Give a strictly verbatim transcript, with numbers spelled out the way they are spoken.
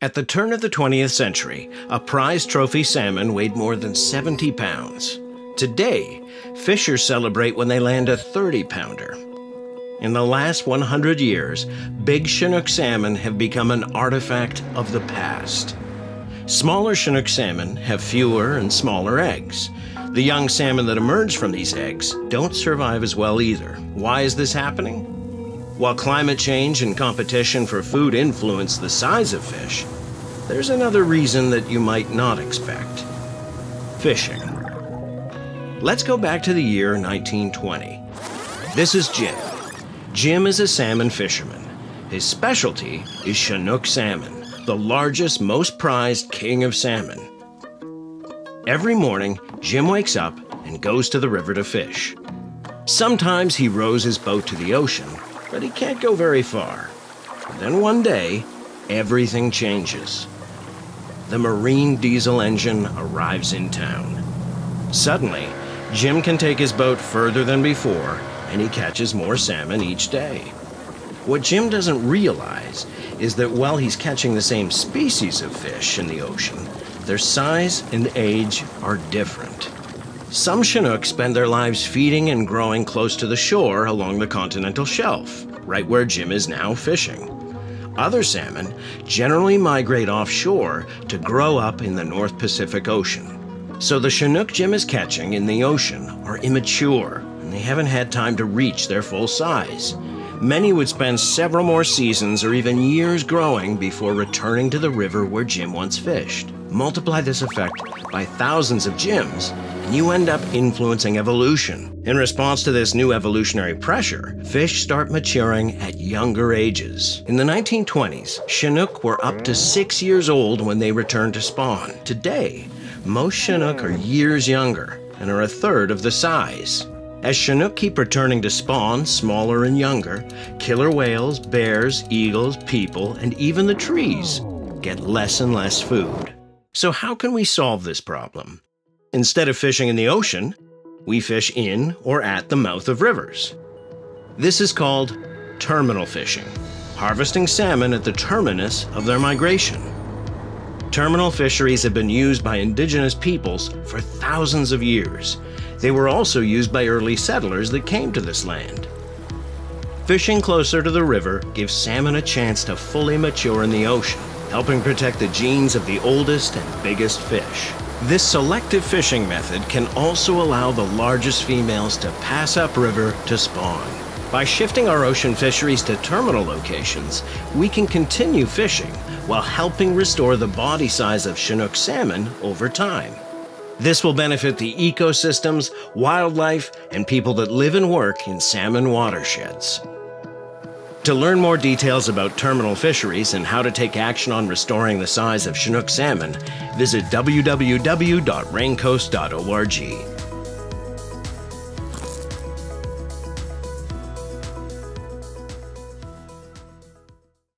At the turn of the twentieth century, a prize trophy salmon weighed more than seventy pounds. Today, fishers celebrate when they land a thirty pounder. In the last one hundred years, big Chinook salmon have become an artifact of the past. Smaller Chinook salmon have fewer and smaller eggs. The young salmon that emerge from these eggs don't survive as well either. Why is this happening? While climate change and competition for food influence the size of fish, there's another reason that you might not expect. Fishing. Let's go back to the year nineteen twenty. This is Jim. Jim is a salmon fisherman. His specialty is Chinook salmon, the largest, most prized king of salmon. Every morning, Jim wakes up and goes to the river to fish. Sometimes he rows his boat to the ocean, but he can't go very far. Then one day, everything changes. The marine diesel engine arrives in town. Suddenly, Jim can take his boat further than before, and he catches more salmon each day. What Jim doesn't realize is that while he's catching the same species of fish in the ocean, their size and age are different. Some Chinook spend their lives feeding and growing close to the shore along the continental shelf, right where Jim is now fishing. Other salmon generally migrate offshore to grow up in the North Pacific Ocean. So the Chinook Jim is catching in the ocean are immature, and they haven't had time to reach their full size. Many would spend several more seasons or even years growing before returning to the river where Jim once fished. Multiply this effect by thousands of Jims, and you end up influencing evolution. In response to this new evolutionary pressure, fish start maturing at younger ages. In the nineteen twenties, Chinook were up to six years old when they returned to spawn. Today, most Chinook are years younger and are a third of the size. As Chinook keep returning to spawn, smaller and younger, killer whales, bears, eagles, people, and even the trees get less and less food. So how can we solve this problem? Instead of fishing in the ocean, we fish in or at the mouth of rivers. This is called terminal fishing, harvesting salmon at the terminus of their migration. Terminal fisheries have been used by indigenous peoples for thousands of years. They were also used by early settlers that came to this land. Fishing closer to the river gives salmon a chance to fully mature in the ocean, helping protect the genes of the oldest and biggest fish. This selective fishing method can also allow the largest females to pass upriver to spawn. By shifting our ocean fisheries to terminal locations, we can continue fishing while helping restore the body size of Chinook salmon over time. This will benefit the ecosystems, wildlife, and people that live and work in salmon watersheds. To learn more details about terminal fisheries and how to take action on restoring the size of Chinook salmon, visit w w w dot raincoast dot org.